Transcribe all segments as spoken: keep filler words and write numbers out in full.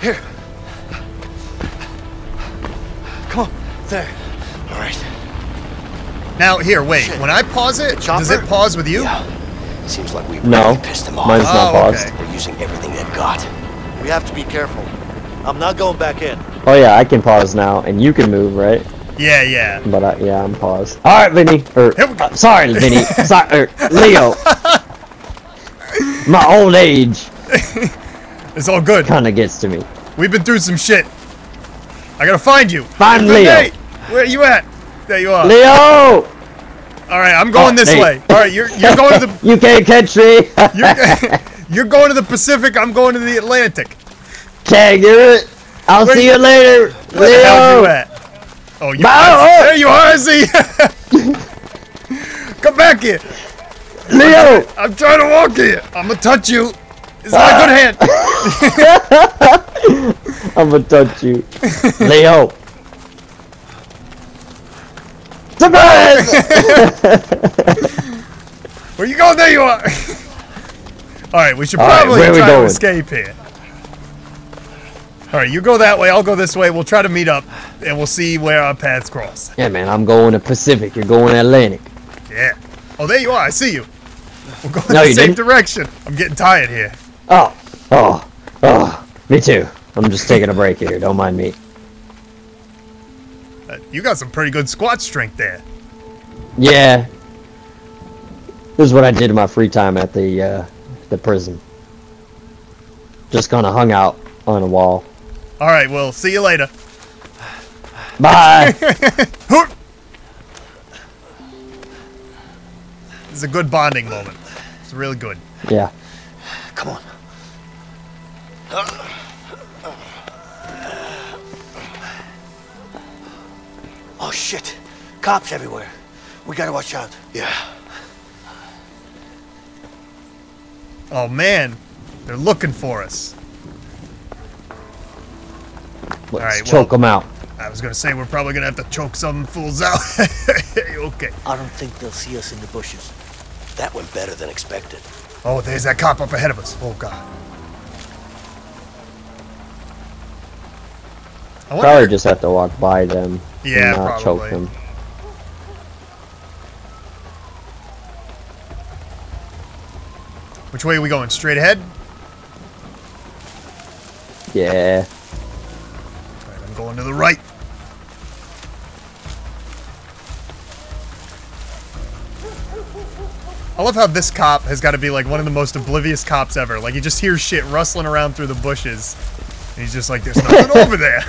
Here. Come on. There. All right. Now, here, wait. Shit. When I pause it, does it pause with you? Yeah. Seems like we've no. really pissed them off. Mine's not oh, paused. Okay. We're using everything they've got. We have to be careful. I'm not going back in. Oh, yeah, I can pause now, and you can move, right? Yeah, yeah. But, I, yeah, I'm paused. All right, Vinny. Er, Here we go. Uh, sorry, Vinny. sorry, er, Leo. My old age. It's all good. Kind of gets to me. We've been through some shit. I gotta find you. Find Leo. Nate, where you at? There you are. Leo. All right, I'm going oh, this Nate. way. All right, you're you're going to the. You can't catch me. you're, you're going to the Pacific. I'm going to the Atlantic. Can't do it. I'll where see you, you later, where Leo. The hell you at? Oh, you. Oh. There you are, Z. Come back here. Leo! I'm trying to walk here. I'm gonna touch you. It's not ah. a good hand. I'm gonna touch you. Leo. Surprise! Where you going? There you are. Alright, we should All probably right, try to escape here. Alright, you go that way, I'll go this way. We'll try to meet up and we'll see where our paths cross. Yeah, man, I'm going to Pacific. You're going to Atlantic. Yeah. Oh, there you are. I see you. We're going no, in the same didn't. direction. I'm getting tired here. Oh. Oh. Oh. Me too. I'm just taking a break here. Don't mind me. Uh, you got some pretty good squat strength there. Yeah. This is what I did in my free time at the, uh, the prison. Just kind of hung out on a wall. All right. Well, see you later. Bye. It's a good bonding moment. It's really good. Yeah. Come on. Oh shit! Cops everywhere. We gotta watch out. Yeah. Oh man, they're looking for us. Let's All right, choke well, them out. I was gonna say we're probably gonna have to choke some fools out. Okay. I don't think they'll see us in the bushes. That went better than expected. Oh, there's that cop up ahead of us. Oh, God. I wonder... Probably just have to walk by them. Yeah, and not probably. choke them. Which way are we going? Straight ahead? Yeah. All right, I'm going to the right. I love how this cop has got to be like one of the most oblivious cops ever. Like you just hear shit rustling around through the bushes. And he's just like, there's nothing over there.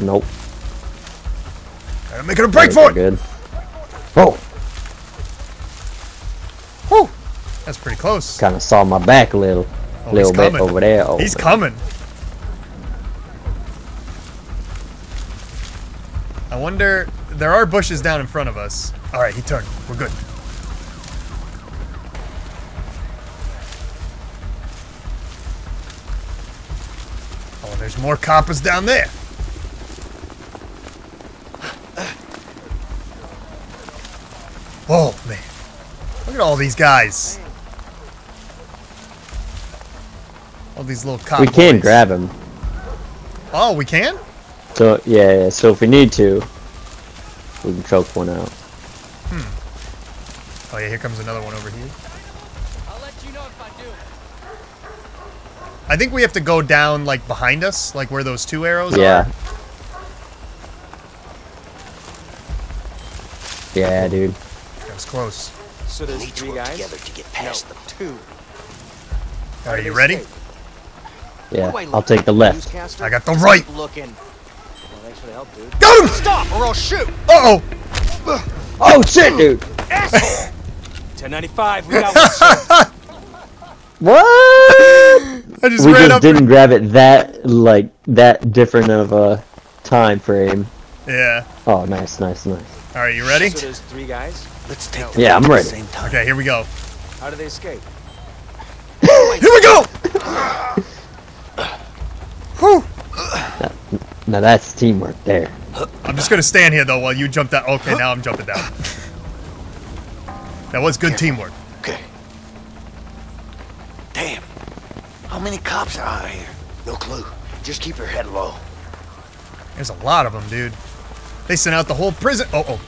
Nope. I'm making a break for it. Good. Oh. Whew. That's pretty close. Kind of saw my back a little, oh, little bit over there. Oh, he's man. coming. I wonder, there are bushes down in front of us. All right, he turned. We're good. There's more coppers down there. Oh, man. Look at all these guys. All these little coppers. We can boys. grab them. Oh, we can? So yeah, yeah, so if we need to, we can choke one out. Hmm. Oh, yeah, here comes another one over here. I think we have to go down, like, behind us, like where those two arrows yeah. are. Yeah, dude. That was close. So there's three guys? Together to get past no, them. Two. Are you ready? Yeah, I'll take the left. I got the right! Well, thanks for the help, dude. Got him! Stop or I'll shoot! Uh-oh! Oh, shit, dude! Asshole! ten ninety-five, we got one. What? I just we ran just up didn't grab it that like that different of a time frame. Yeah. Oh, nice, nice, nice. All right, you ready? So there's three guys. Let's take. Them yeah, I'm ready. Same time. Okay, here we go. How do they escape? Here we go. Whew. Now, now that's teamwork there. I'm just gonna stand here though while you jump down. Okay, now I'm jumping down. That was good teamwork. Okay. Damn. How many cops are out here? No clue. Just keep your head low. There's a lot of them, dude. They sent out the whole prison. Oh, oh.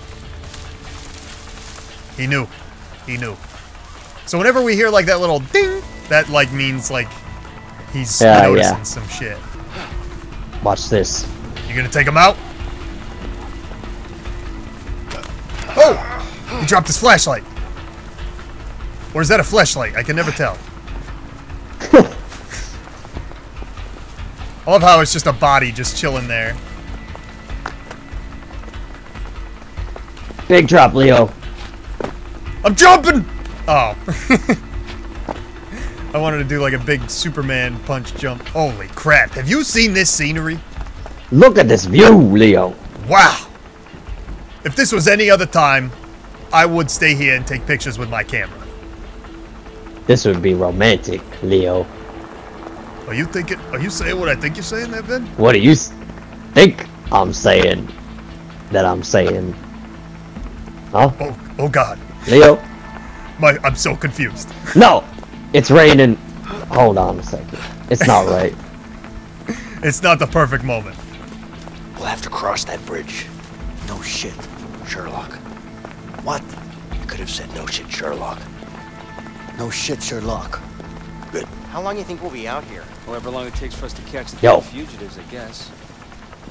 He knew. He knew. So whenever we hear like that little ding, that like means like he's uh, noticing yeah. some shit. Watch this. You gonna take him out? Oh! He dropped his flashlight. Or is that a flashlight? I can never tell. I love how it's just a body just chilling there. Big drop, Leo. I'm jumping! Oh. I wanted to do like a big Superman punch jump. Holy crap. Have you seen this scenery? Look at this view, Leo. Wow. If this was any other time, I would stay here and take pictures with my camera. This would be romantic, Leo. Are you thinking? Are you saying what I think you're saying there, Ben? What do you think I'm saying that I'm saying? Huh? Oh, oh God. Leo? My, I'm so confused. No! It's raining. Hold on a second. It's not right. It's not the perfect moment. We'll have to cross that bridge. No shit, Sherlock. What? You could have said no shit, Sherlock. No shit, Sherlock. Good. How long do you think we'll be out here? However long it takes for us to catch the Yo. fugitives, I guess.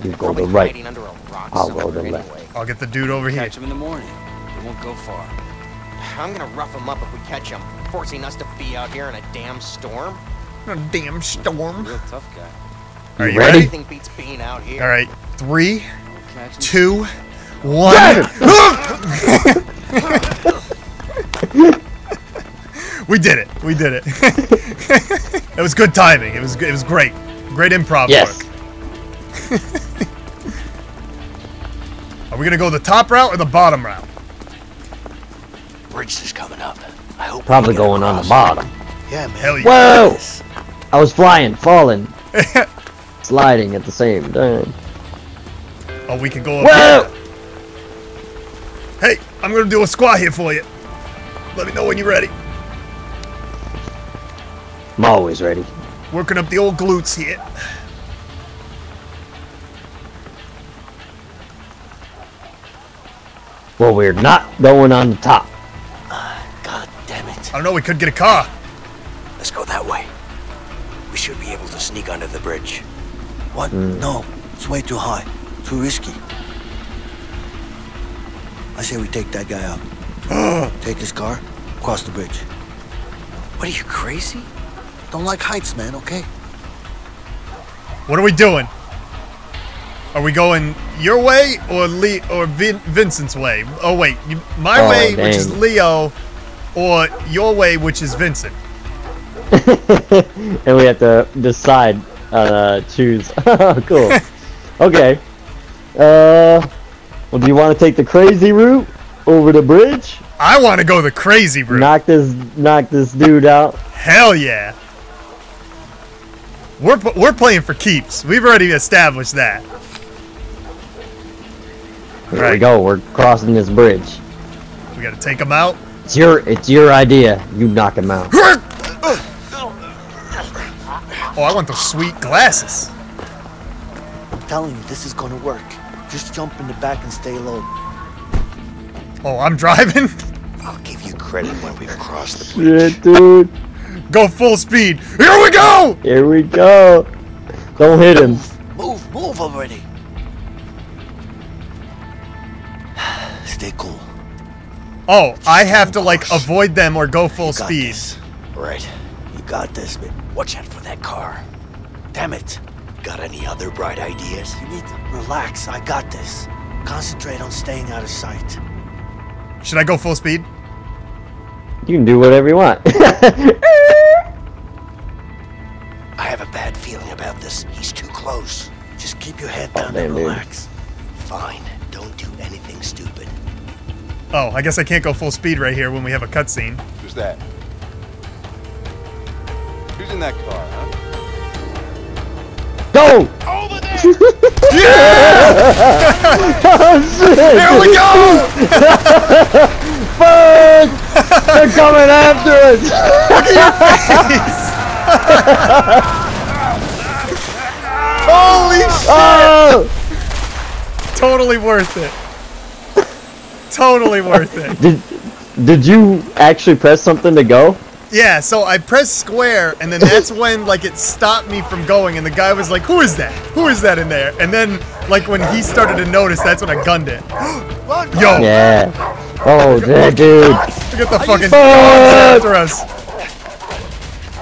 You They're go to the right. I'll go to the left. Anyway. I'll get the dude over we'll here. Catch him in the morning. It won't go far. I'm gonna rough him up if we catch him, forcing us to be out here in a damn storm. A damn storm. Real tough guy. Are you ready? Everything beats being out here. All right, three, two, one. We did it. We did it. It was good timing. It was it was great. Great improv yes. work. Are we gonna go the top route or the bottom route? Bridge is coming up. I hope probably going across. On the bottom. Yeah, man. Hell yeah. Whoa! I was flying, falling, sliding at the same time. Oh, we can go up Whoa! Here. Hey, I'm gonna do a squat here for you. Let me know when you're ready. I'm always ready. Working up the old glutes here. Well, we're not going on the top. I don't know, we could get a car. Let's go that way. We should be able to sneak under the bridge. What? Mm. No, it's way too high. Too risky. I say we take that guy out. Take his car, cross the bridge. What, are you crazy? Don't like heights, man, okay? What are we doing? Are we going your way or Lee or Vin Vincent's way? Oh, wait, you, my oh, way, dang. Which is Leo. Or your way, which is Vincent. And we have to decide, uh, choose. Cool. Okay. Uh, well, do you want to take the crazy route over the bridge? I want to go the crazy route. Knock this, knock this dude out. Hell yeah. We're we're playing for keeps. We've already established that. Here right. we go. We're crossing this bridge. We got to take him out. It's your, it's your idea. You knock him out. Oh, I want those sweet glasses. I'm telling you, this is gonna work. Just jump in the back and stay low. Oh, I'm driving? I'll give you credit when we've crossed the bridge. Shit, dude. Go full speed. Here we go! Here we go. Don't hit him. Move, move already. Stay cool. Oh, I have to like avoid them or go full speed. This. Right, you got this, but watch out for that car. Damn it! Got any other bright ideas? You need to relax. I got this. Concentrate on staying out of sight. Should I go full speed? You can do whatever you want. I have a bad feeling about this. He's too close. Just keep your head down oh, man, and relax. Dude. Fine. Don't do anything stupid. Oh, I guess I can't go full speed right here when we have a cutscene. Who's that? Who's in that car, huh? Go! Over there! Yeah! Oh, shit! Here we go! Fuck! They're coming after us! Look at your face! Oh! Totally worth it. Totally worth it. Did Did you actually press something to go? Yeah, so I pressed square, and then that's when, like, it stopped me from going, and the guy was like, who is that? Who is that in there? And then, like, when he started to notice, that's when I gunned it. Yo! Yeah. Oh, that dude. Look at the fucking dogs after us.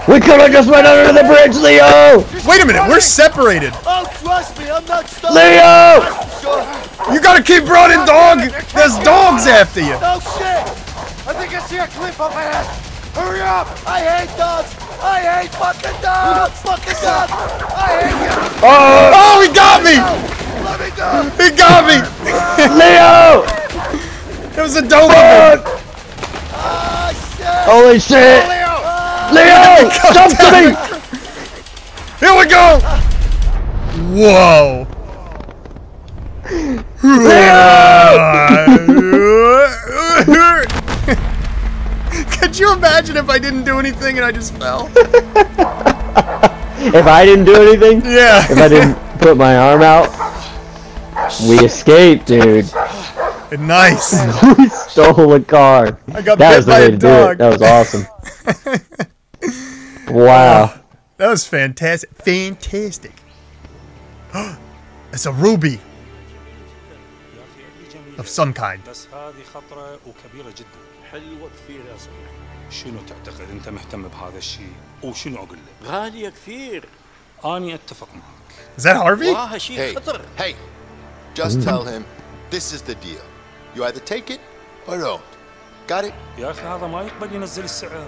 We could have just went under the bridge, Leo! Wait a minute, we're separated. Oh, trust me, I'm not stuck. Leo! You gotta keep running, dog! There's dogs after you. No shit! I think I see a cliff up ahead. Hurry up! I hate dogs! I hate fucking dogs! Fucking dogs! I hate you! Oh! Oh, he got me! Let me go! He got me! Leo! It was a dope one! Oh, shit! Holy shit! Leo! Leo! Jump to me! Here we go! Whoa! Leo! Could you imagine if I didn't do anything and I just fell? If I didn't do anything? Yeah. If I didn't put my arm out? We escaped, dude. Nice. We stole a car. I got that bit was the by way a to dog. Do it. That was awesome. Wow. That was fantastic. Fantastic. It's a ruby. Of some kind. شنو تعتقد انت مهتم بهذا الشيء وشنو اقول لك؟ غاليه كثير. اني اتفق معك. Is that Harvey? والله شيء خطر. Hey, just tell him this is the deal. You either take it or don't. Got it? يا اخي هذا ما يقبل ينزل السعر.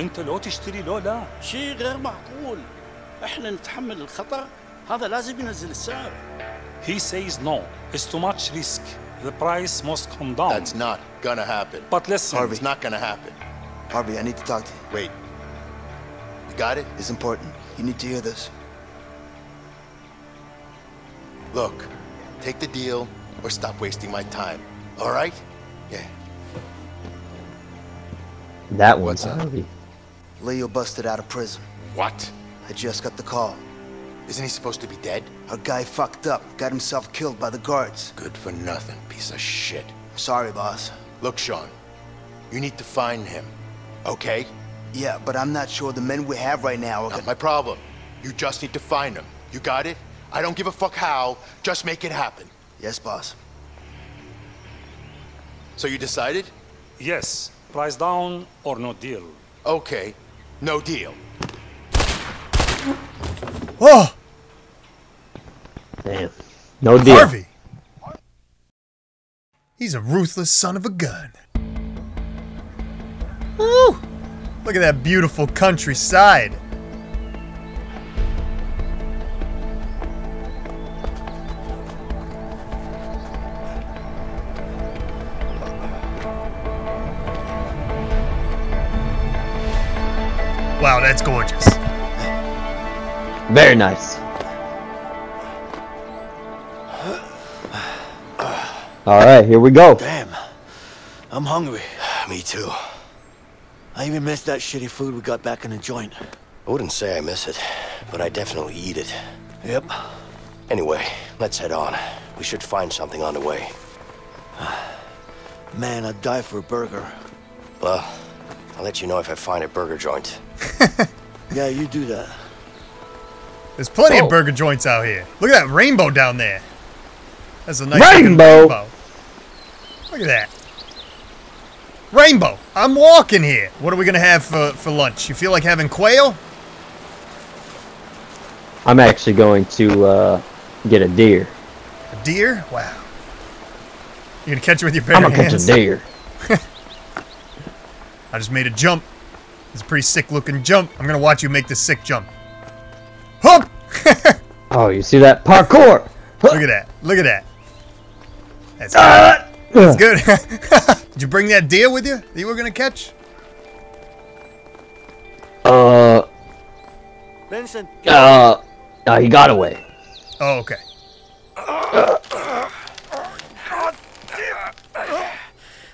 انت لو تشتري لو لا. شيء غير معقول. احنا نتحمل الخطر هذا لازم ينزل السعر. He says no. It's too much risk. The price must come down. That's not gonna happen. But listen, Harvey, it's not gonna happen. Harvey, I need to talk to you. Wait. You got it? It's important. You need to hear this. Look, take the deal or stop wasting my time. All right? Yeah. That one's Harvey. Leo busted out of prison. What? I just got the call. Isn't he supposed to be dead? Our guy fucked up, got himself killed by the guards. Good for nothing, piece of shit. I'm sorry, boss. Look, Sean, you need to find him, okay? Yeah, but I'm not sure the men we have right now are gonna- Not my problem. You just need to find him. You got it? I don't give a fuck how, just make it happen. Yes, boss. So you decided? Yes, price down or no deal. Okay, no deal. Oh! Damn. No deal. Harvey! He's a ruthless son of a gun. Woo! Look at that beautiful countryside. Wow, that's gorgeous. Very nice. All right, here we go. Damn, I'm hungry. Me too. I even miss that shitty food we got back in the joint. I wouldn't say I miss it, but I definitely eat it. Yep. Anyway, let's head on. We should find something on the way. Man, I'd die for a burger. Well, I'll let you know if I find a burger joint. Yeah, you do that. There's plenty oh. of burger joints out here. Look at that rainbow down there. That's a nice rainbow. rainbow. Look at that. Rainbow. I'm walking here. What are we going to have for, for lunch? You feel like having quail? I'm actually going to uh, get a deer. A deer? Wow. You're going to catch it with your bare hands? I'm going to catch a deer. I just made a jump. It's a pretty sick looking jump. I'm going to watch you make this sick jump. Hop! Oh, you see that parkour? Look at that. Look at that. That's uh, good. That's good. Did you bring that deer with you that you were going to catch? Uh. Vincent. Uh. No, he got away. Oh, okay. Uh,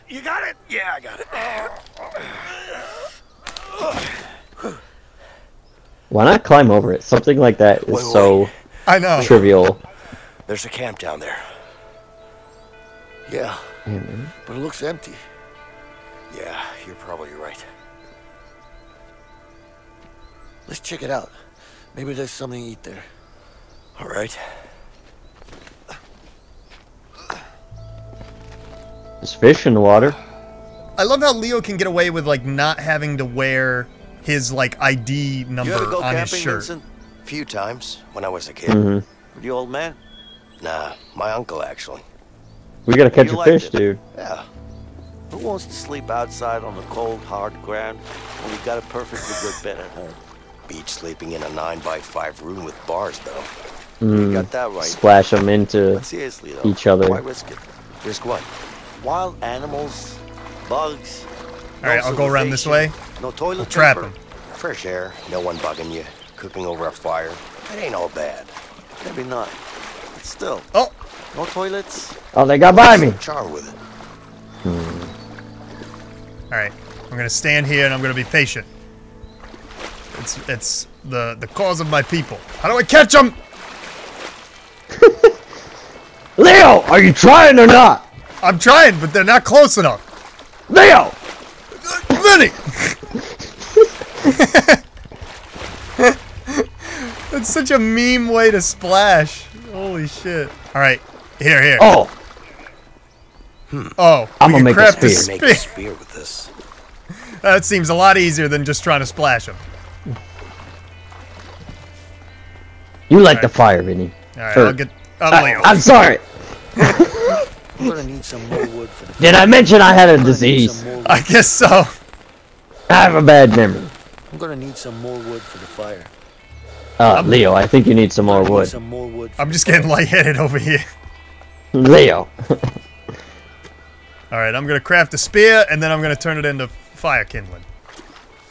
you got it? Yeah, I got it. Why not climb over it? Something like that is wait, wait. so I know. trivial. There's a camp down there. Yeah, mm-hmm. But it looks empty. Yeah, you're probably right. Let's check it out. Maybe there's something to eat there. All right. There's fish in the water. I love how Leo can get away with like not having to wear his like I D number on camping, his shirt. Vincent? A few times when I was a kid. Mm-hmm. Were you old man? Nah, my uncle actually. We gotta catch you a fish, it. dude. Yeah. Who wants to sleep outside on the cold, hard ground when we got a perfectly good bed at home? Beach sleeping in a nine by five room with bars, though. Mm. You got that right. Splash them into seriously, though, each other. Why risk it? Risk what? Wild animals, bugs. All right, I'll go around this way. No toilet we'll trap them. Fresh air, no one bugging you. Cooking over a fire. It ain't all bad. Maybe not. But still. Oh. No toilets. Oh, they got by me. Char with it. Hmm. All right, I'm gonna stand here and I'm gonna be patient. It's it's the the cause of my people. How do I catch them? Leo, are you trying or not? I'm trying, but they're not close enough. Leo, Vinny. That's such a meme way to splash. Holy shit! All right, here, here. Oh. Hmm. Oh. I'm gonna make a spear. Spear. Make a spear with this. That seems a lot easier than just trying to splash them. You light right. the fire, Vinny. Alright, I'll get... I'll I, I'm sorry! Need some more wood for the Did I mention I had a disease? I guess so. I have a bad memory. I'm gonna need some more wood for the fire. Uh, Leo, I think you need some more wood. Some more wood I'm just getting lightheaded over here. Leo. Alright, I'm gonna craft a spear, and then I'm gonna turn it into fire kindling.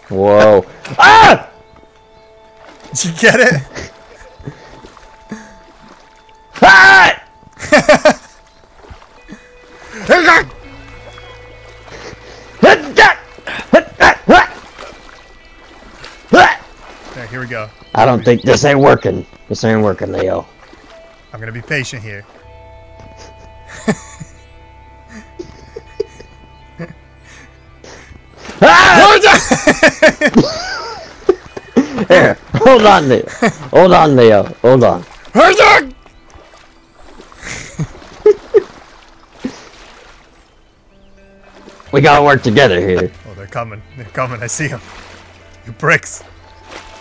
Whoa. Ah! Did you get it? Ah! Right, here we go. I don't think this ain't working. This ain't working, Leo. I'm gonna be patient here. Ah! Here, hold on, Leo. Hold on, Leo. Hold on. We gotta work together here. Oh, they're coming. They're coming. I see them. You bricks.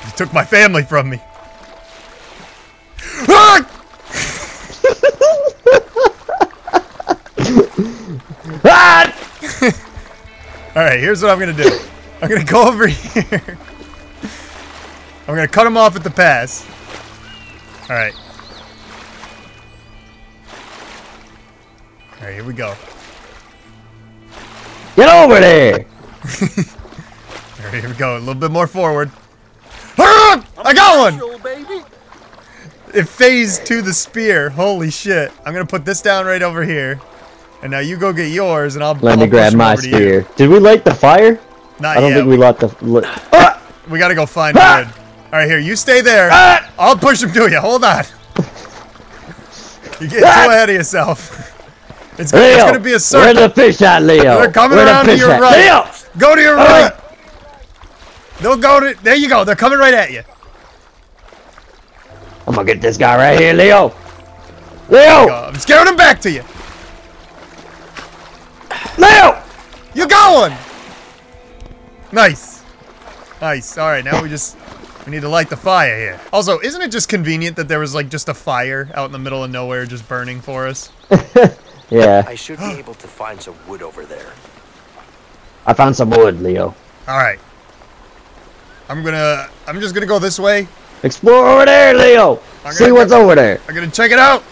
You took my family from me. Alright, here's what I'm gonna do. I'm gonna go over here. I'm gonna cut them off at the pass. Alright. Alright, here we go. Get over there! Alright, here we go. A little bit more forward. Ah! I got one! It phased to the spear. Holy shit. I'm gonna put this down right over here. And now you go get yours and I'll Let I'll me grab my spear. Did we light the fire? Not I don't yet. think we light the... Li ah! We gotta go find ah! wood. Alright, here. You stay there. Ah! I'll push him to you. Hold on. You're getting ah! too ahead of yourself. It's, Leo, it's gonna be a circle. Where's the fish at, Leo? They're coming around to your right. Leo! Go to your right. They'll go to. There you go. They're coming right at you. I'm gonna get this guy right here, Leo. Leo! I'm scaring him back to you. Leo! You're going. Nice. Nice. All right. Now we just we need to light the fire here. Also, isn't it just convenient that there was like just a fire out in the middle of nowhere just burning for us? Yeah. I should be able to find some wood over there. I found some wood, Leo. Alright. I'm gonna... I'm just gonna go this way. Explore over there, Leo! I'm See what's go, over there. I'm gonna check it out.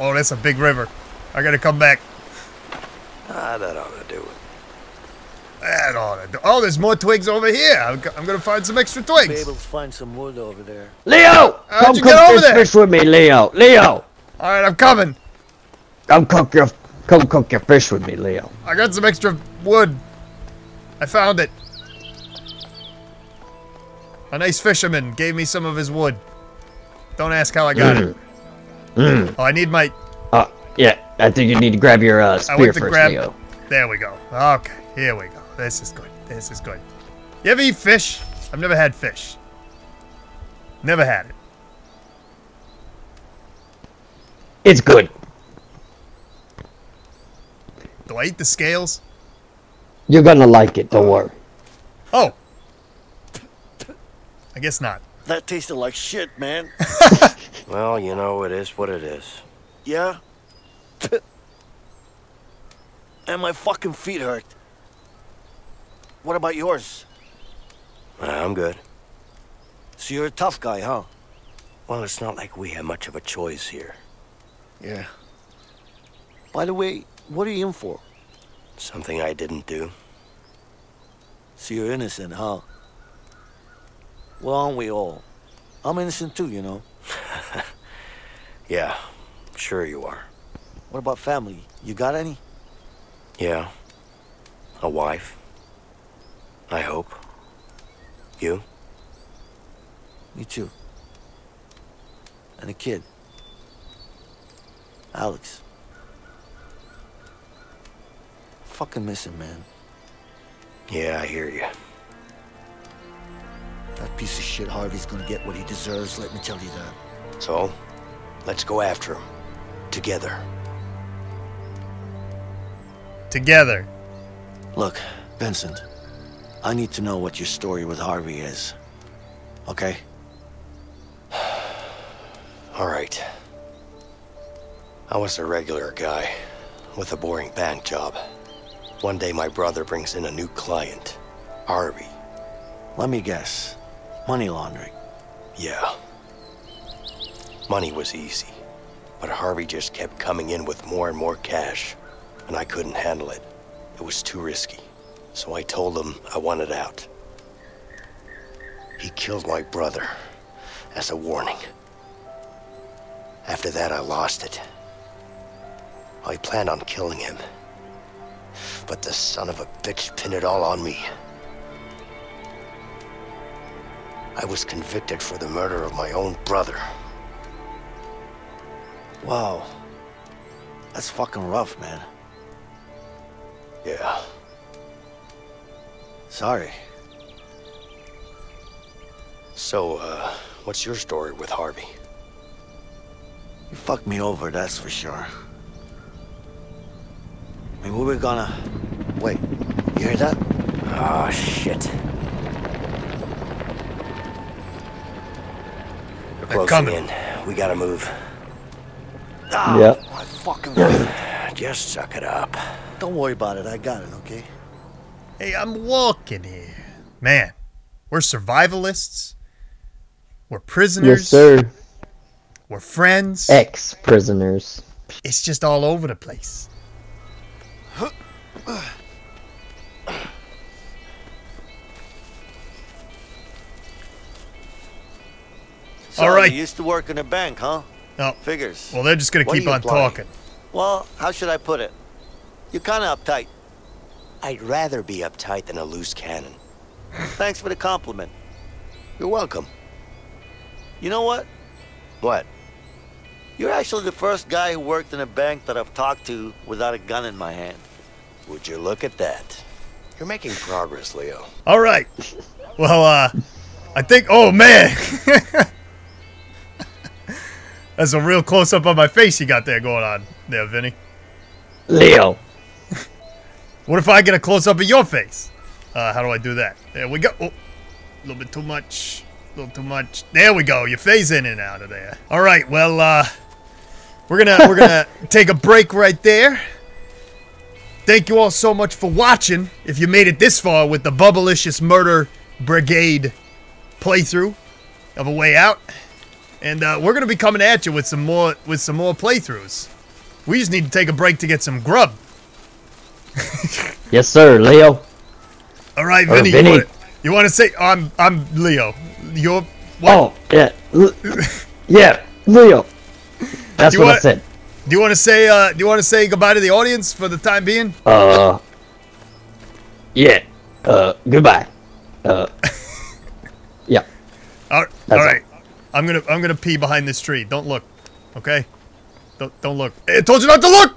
Oh, that's a big river. I gotta come back. Ah, that ought to do it. That ought to do it. Oh, there's more twigs over here. I'm, I'm gonna find some extra twigs. I'll be able to find some wood over there. Leo! How'd come you get over there? Fish with me, Leo. Leo! Alright, I'm coming. Come cook your, come cook your fish with me, Leo. I got some extra wood. I found it. A nice fisherman gave me some of his wood. Don't ask how I got mm. it. Mm. Oh, I need my... Uh, yeah, I think you need to grab your uh, spear first, grab... Leo. There we go. Okay, here we go. This is good. This is good. You ever eat fish? I've never had fish. Never had it. It's good. Do I eat the scales? You're gonna like it, don't worry. Oh. I guess not. That tasted like shit, man. Well, you know, it is what it is. Yeah? And my fucking feet hurt. What about yours? I'm good. So you're a tough guy, huh? Well, it's not like we have much of a choice here. Yeah. By the way, what are you in for? Something I didn't do. So you're innocent, huh? Well, aren't we all? I'm innocent too, you know. Yeah, sure you are. What about family? You got any? Yeah. A wife. I hope. You? Me too. And a kid. Alex. Fucking miss him, man. Yeah, I hear you. That piece of shit Harvey's gonna get what he deserves, let me tell you that. So, let's go after him. Together. Together. Look, Vincent, I need to know what your story with Harvey is. Okay? All right. I was a regular guy with a boring bank job. One day, my brother brings in a new client, Harvey. Let me guess. Money laundering. Yeah. Money was easy, but Harvey just kept coming in with more and more cash, and I couldn't handle it. It was too risky, so I told him I wanted out. He killed my brother as a warning. After that, I lost it. I planned on killing him. But the son of a bitch pinned it all on me. I was convicted for the murder of my own brother. Wow. That's fucking rough, man. Yeah. Sorry. So, uh, what's your story with Harvey? You fucked me over, that's for sure. I mean, we were gonna... Wait, you hear that? Oh, shit. We're closing coming. in. We gotta move. Ah, yep. My fucking feet. Just suck it up. Don't worry about it. I got it, okay? Hey, I'm walking here. Man, we're survivalists. We're prisoners. Yes, sir. We're friends. Ex-prisoners. It's just all over the place. So all right. You used to work in a bank, huh? No. Figures. Well, they're just gonna keep on talking. Well, how should I put it? You're kind of uptight. I'd rather be uptight than a loose cannon. Thanks for the compliment. You're welcome. You know what? What? You're actually the first guy who worked in a bank that I've talked to without a gun in my hand. Would you look at that? You're making progress, Leo. All right. Well, uh, I think... Oh, man. That's a real close-up on my face you got there going on there, Vinny. Leo. What if I get a close-up of your face? Uh, how do I do that? There we go. Oh, a little bit too much. A little too much. There we go. Your face in and out of there. All right. Well, uh, we're gonna we're gonna take a break right there. Thank you all so much for watching. If you made it this far with the Bubblicious Murder Brigade playthrough of A Way Out, and uh, we're gonna be coming at you with some more with some more playthroughs. We just need to take a break to get some grub. Yes, sir, Leo. All right, Vinny. Vinny. You, wanna, you wanna say I'm I'm Leo. You're what? Oh yeah, L yeah, Leo. That's what wanna, I said. Do you want to say? Uh, do you want to say goodbye to the audience for the time being? Uh, yeah. Uh, goodbye. Uh, yeah. All, all right. It. I'm gonna I'm gonna pee behind this tree. Don't look. Okay. Don't, don't look. I told you not to look!